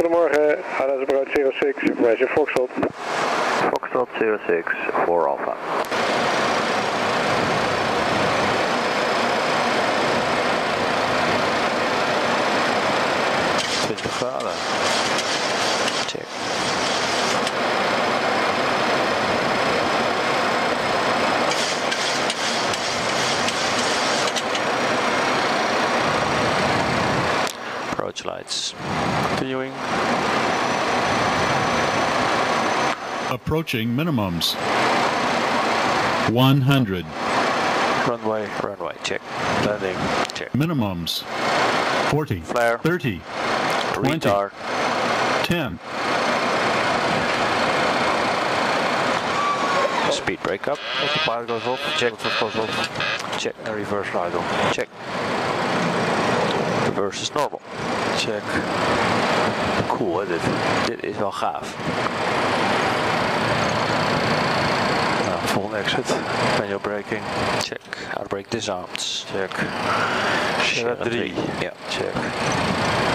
Goedemorgen, ADAS Broad 06, information Foxot. Foxot 06 voor Alpha. $20. Check. Approach lights. Continuing. Approaching minimums. 100. Runway, check. Landing, check. Minimums. 40. Flare. 30. 20. Retard. 10. Speed brake up. If the pilot goes off, check. Check. And reverse idle. Check. Reverse is normal. Check. Cool hè, dit is wel gaaf. Nou, volgende exit. Manual braking. Check. Outbrake disarmed. Check. Sierra 3. Ja, check.